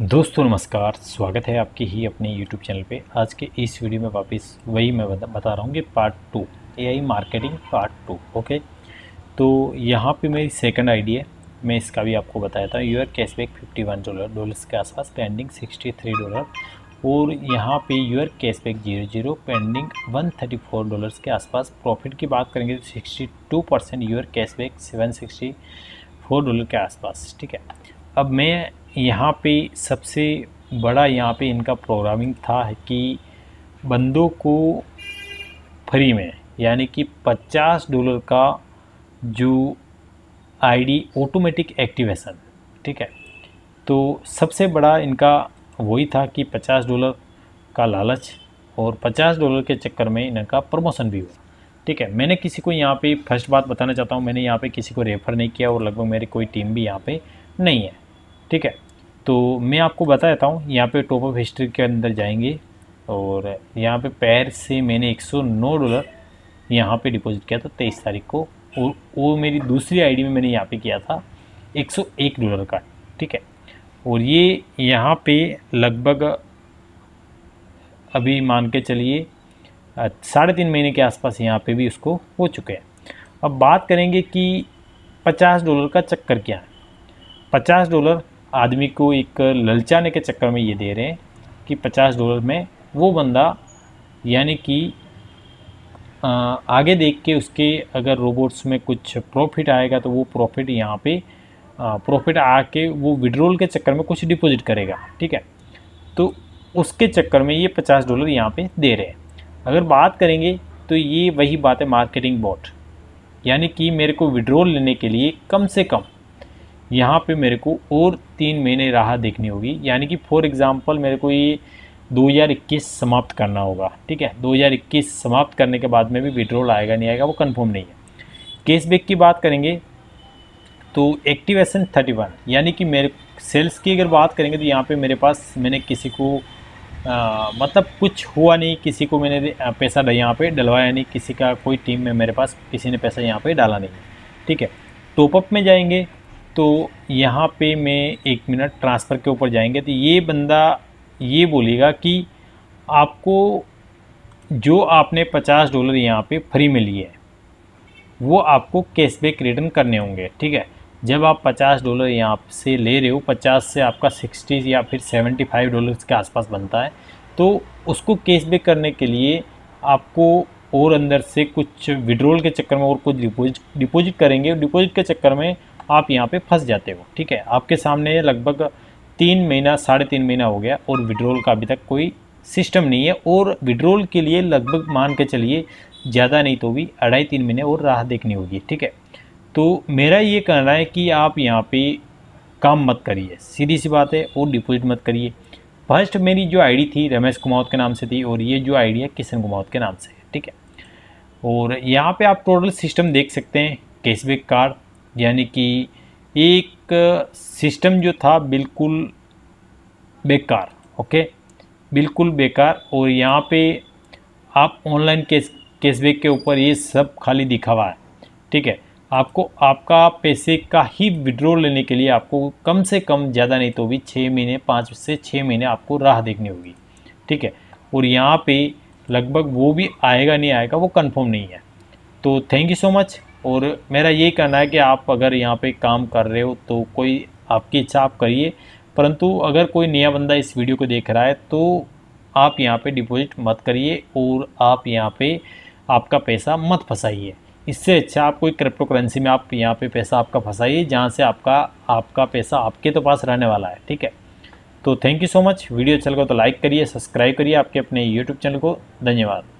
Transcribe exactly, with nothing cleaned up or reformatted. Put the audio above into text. दोस्तों नमस्कार, स्वागत है आपके ही अपने YouTube चैनल पे। आज के इस वीडियो में वापस वही मैं बता रहा हूँ कि part two AI marketing part two. Okay, तो यहाँ पे मेरी सेकंड आईडी है, मैं इसका भी आपको बताया था। यूर कैशबैक इक्यावन डॉलर डॉलर्स के आसपास, पेंडिंग तिरसठ डॉलर, और यहाँ पे your cashback zero zero pending एक सौ चौंतीस डॉलर्स के आसपास। प्रॉफिट की बात करेंगे तो sixty two percent your cashback seven sixty four dollar के आसपास। ठीक है, अब मैं यहाँ पे सबसे बड़ा यहाँ पे इनका प्रोग्रामिंग था कि बंदों को फ्री में, यानी कि पचास डॉलर का जो आईडी ऑटोमेटिक एक्टिवेशन। ठीक है, तो सबसे बड़ा इनका वही था कि पचास डॉलर का लालच, और पचास डॉलर के चक्कर में इनका प्रमोशन भी हुआ। ठीक है, मैंने किसी को यहाँ पे फर्स्ट बात बताना चाहता हूँ, मैंने यहाँ पे किसी को रेफ़र नहीं किया, और लगभग मेरी कोई टीम भी यहाँ पे नहीं है। ठीक है, तो मैं आपको बता देता हूँ, यहाँ पे टॉप ऑफ हिस्ट्री के अंदर जाएंगे, और यहाँ पे पैर से मैंने एक सौ नौ डॉलर यहाँ पे डिपॉजिट किया था तेईस तारीख को, और वो मेरी दूसरी आईडी में मैंने यहाँ पे किया था एक सौ एक डॉलर का। ठीक है, और ये यहाँ पे लगभग अभी मान के चलिए साढ़े तीन महीने के आसपास यहाँ पे भी उसको हो चुके हैं। अब बात करेंगे कि पचास डॉलर का चक्कर क्या है। पचास डॉलर आदमी को एक ललचाने के चक्कर में ये दे रहे हैं कि पचास डॉलर में वो बंदा, यानी कि आगे देख के उसके अगर रोबोट्स में कुछ प्रॉफिट आएगा तो वो प्रॉफिट यहाँ पे प्रॉफिट आके वो विड्रॉल के चक्कर में कुछ डिपॉजिट करेगा। ठीक है, तो उसके चक्कर में ये पचास डॉलर यहाँ पे दे रहे हैं। अगर बात करेंगे तो ये वही बात है मार्केटिंग बॉट, यानी कि मेरे को विड्रॉल लेने के लिए कम से कम यहाँ पे मेरे को और तीन महीने राह देखनी होगी, यानी कि फॉर एग्ज़ाम्पल मेरे को ये दो हज़ार इक्कीस समाप्त करना होगा। ठीक है, दो हज़ार इक्कीस समाप्त करने के बाद में भी विड्रॉल आएगा नहीं आएगा वो कंफर्म नहीं है। कैशबैक की बात करेंगे तो एक्टिवेशन इकतीस, यानी कि मेरे सेल्स की अगर बात करेंगे तो यहाँ पे मेरे पास मैंने किसी को आ, मतलब कुछ हुआ नहीं, किसी को मैंने पैसा यहाँ पर डलवाया नहीं, किसी का कोई टीम में मेरे पास किसी ने पैसा यहाँ पर डाला नहीं। ठीक है, टॉपअप में जाएंगे तो यहाँ पे मैं एक मिनट ट्रांसफ़र के ऊपर जाएंगे तो ये बंदा ये बोलेगा कि आपको जो आपने पचास डॉलर यहाँ पे फ्री में लिए वो आपको कैशबैक रिटर्न करने होंगे। ठीक है, जब आप पचास डॉलर यहाँ से ले रहे हो, पचास से आपका सिक्सटी या फिर सेवेंटी फाइव डॉलर्स के आसपास बनता है, तो उसको कैशबैक करने के लिए आपको और अंदर से कुछ विड्रॉल के चक्कर में और कुछ डिपोजिट डिपोजिट करेंगे, डिपोजिट के चक्कर में आप यहाँ पे फंस जाते हो। ठीक है, आपके सामने लगभग तीन महीना साढ़े तीन महीना हो गया और विड्रॉल का अभी तक कोई सिस्टम नहीं है, और विड्रॉल के लिए लगभग मान के चलिए ज़्यादा नहीं तो भी अढ़ाई तीन महीने और राह देखनी होगी। ठीक है, तो मेरा ये कहना है कि आप यहाँ पे काम मत करिए, सीधी सी बात है, और डिपोजिट मत करिए। फर्स्ट मेरी जो आईडी थी रमेश कुमावत के नाम से थी, और ये जो आईडी है किशन कुमावत के नाम से है। ठीक है, और यहाँ पर आप टोटल सिस्टम देख सकते हैं कैशबैक कार्ड, यानी कि एक सिस्टम जो था बिल्कुल बेकार। ओके, बिल्कुल बेकार, और यहाँ पे आप ऑनलाइन कैश कैशबैक के ऊपर ये सब खाली दिखा हुआ है। ठीक है, आपको आपका पैसे का ही विड्रॉल लेने के लिए आपको कम से कम ज़्यादा नहीं तो भी छः महीने पाँच से छः महीने आपको राह देखनी होगी। ठीक है, और यहाँ पे लगभग वो भी आएगा नहीं आएगा वो कंफर्म नहीं है। तो थैंक यू सो मच, और मेरा यही कहना है कि आप अगर यहाँ पे काम कर रहे हो तो कोई आपकी इच्छा आप करिए, परंतु अगर कोई नया बंदा इस वीडियो को देख रहा है तो आप यहाँ पे डिपॉजिट मत करिए, और आप यहाँ पे आपका पैसा मत फंसाइए। इससे अच्छा आप कोई क्रिप्टो करेंसी में आप यहाँ पे पैसा आपका फंसाइए, जहाँ से आपका आपका पैसा आपके तो पास रहने वाला है। ठीक है, तो thank you so much. Video अच्छा लगा तो लाइक करिए, सब्सक्राइब करिए आपके अपने यूट्यूब चैनल को। धन्यवाद।